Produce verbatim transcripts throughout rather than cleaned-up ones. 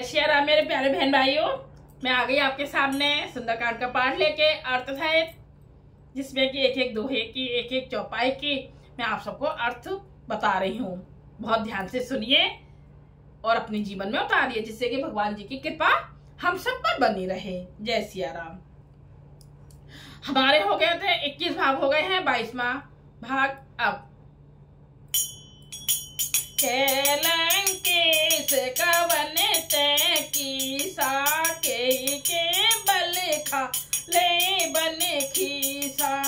जय सियाराम मेरे प्यारे बहन भाइयों, मैं आ गई आपके सामने सुंदरकांड का पाठ लेके अर्थ सहित, जिसमें कि एक एक दोहे की एक एक चौपाई की मैं आप सबको अर्थ बता रही हूँ। बहुत ध्यान से सुनिए और अपने जीवन में उतारिए, जिससे कि भगवान जी की कृपा हम सब पर बनी रहे। जय सियाराम। हमारे हो गए थे इक्कीस भाग, हो गए हैं बाईसवां भाग। अब लंकापति कवन ते कीसा के, के बल खा ले बन खीसा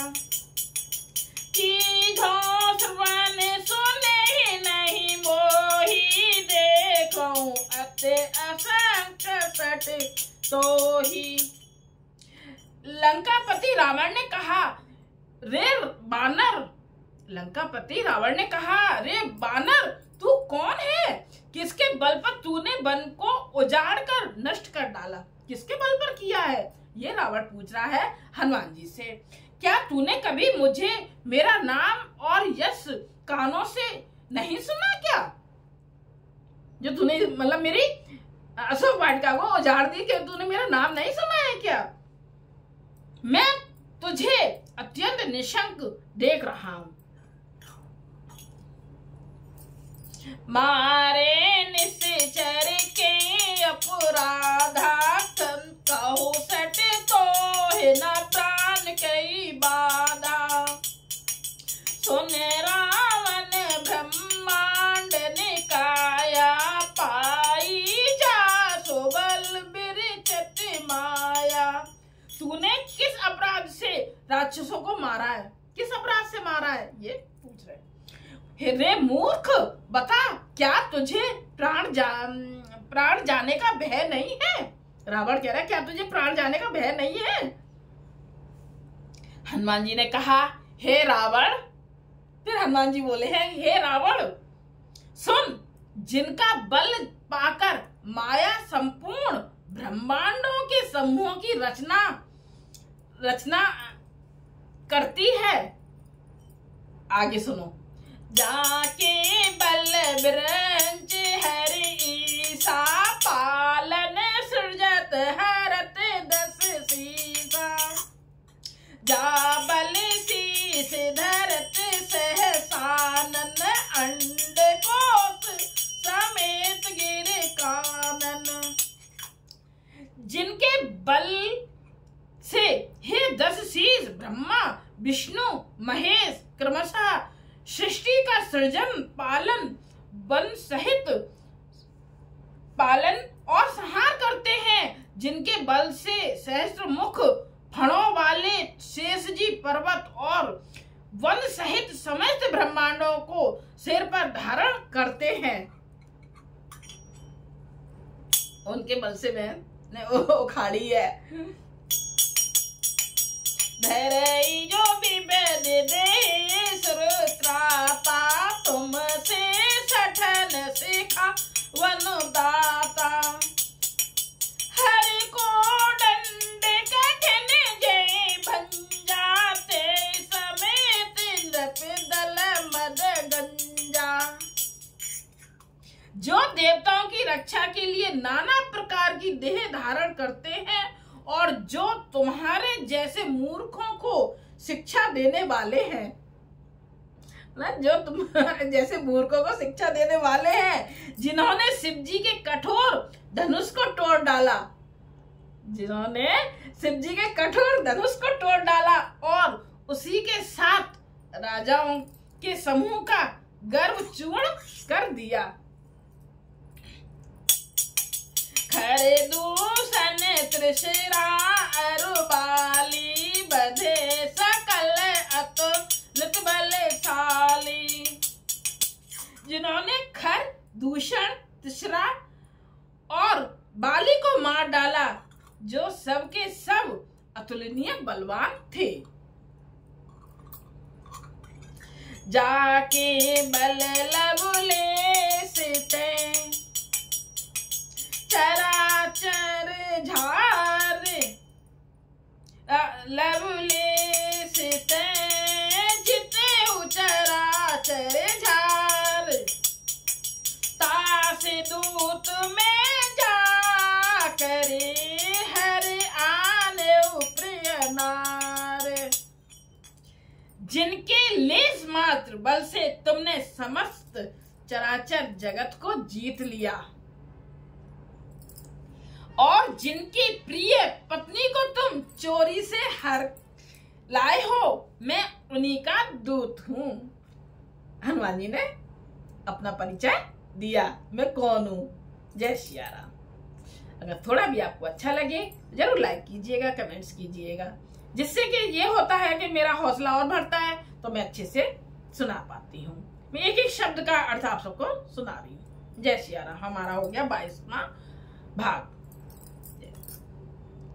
की घोष वन सुने नहीं मोही देखो अति असंकट तो ही। लंकापति रावण ने कहा, रे बानर, लंकापति रावण ने कहा, रे बानर, तू कौन है? किसके बल पर तूने वन को उजाड़ कर नष्ट कर डाला? किसके बल पर किया है? ये रावण पूछ रहा है हनुमान जी से। क्या तूने कभी मुझे, मेरा नाम और यश कानों से नहीं सुना क्या? जो तूने, मतलब मेरी अशोक वाणिका को उजाड़ दी, क्या तूने मेरा नाम नहीं सुना है क्या? मैं तुझे अत्यंत निशंक देख रहा हूं। मारे निश्चर के अपराधा कहो सट तो है न प्राण कई बाधा। सुन रावण ब्रह्मांड निकाया पाई जा सोबल बिरचि माया। तूने किस अपराध से राक्षसों को मारा है? किस अपराध से मारा है, ये पूछ रहे हैं। रे मूर्ख, बता, क्या तुझे प्राण जा, प्राण जाने का भय नहीं है? रावण कह रहा है, क्या तुझे प्राण जाने का भय नहीं है? हनुमान जी ने कहा, हे रावण, फिर हनुमान जी बोले हैं, हे रावण सुन, जिनका बल पाकर माया संपूर्ण ब्रह्मांडों के समूहों की रचना रचना करती है। आगे सुनो। जाके बल बिरंचि हरि ईसा पालन सृजत हरत दस सीसा। जा बल सीस धरत सहसानन अंडकोस समेत गिर कानन। जिनके बल से हे दस सीस ब्रह्मा विष्णु महेश क्रमेशा सृष्टि का सृजन पालन वन सहित पालन और संहार करते हैं। जिनके बल से सहस्त्र मुख फणों वाले शिवजी पर्वत और वन सहित समस्त ब्रह्मांडों को सिर पर धारण करते हैं। उनके बल से मैं उखाड़ी है। धरई जो विभेद दे श्रोत्राता तुमसे सठन सिखा वनुदाता। हरि को दंड कठिन जय भंजाते समेत नृप दल मद गंजा। जो देवताओं की रक्षा के लिए नाना प्रकार की देह धारण करते हैं और जो तुम्हारे जैसे मूर्खों को शिक्षा देने वाले हैं, ना, जो तुम्हारे जैसे मूर्खों को शिक्षा देने वाले हैं, जिन्होंने शिवजी के कठोर धनुष को तोड़ डाला, जिन्होंने शिवजी के कठोर धनुष को तोड़ डाला और उसी के साथ राजाओं के समूह का गर्व चूर्ण कर दिया। खरे दूषण तृषिरा अरुबाली बधे सकल अत लुत बलशाली। जिन्होंने खर, दूषण, तृषिरा और बाली को मार डाला, जो सबके सब अतुलनीय बलवान थे। जाके बल लबुले सिते चराचर झार लवले सिते जिते चराचर झार। तासे दूत में जा जिनके लेश मात्र बल से तुमने समस्त चराचर जगत को जीत लिया और जिनकी प्रिय पत्नी को तुम चोरी से हर लाए हो, मैं उन्हीं का दूत हूं। हनुमान जी ने अपना परिचय दिया, मैं कौन हूं। जय सियाराम। अगर थोड़ा भी आपको अच्छा लगे जरूर लाइक कीजिएगा, कमेंट्स कीजिएगा, जिससे कि ये होता है कि मेरा हौसला और बढ़ता है, तो मैं अच्छे से सुना पाती हूँ। मैं एक एक शब्द का अर्थ आप सबको सुना रही हूँ। जय सियाराम। हमारा हो गया बाईसवां भाग।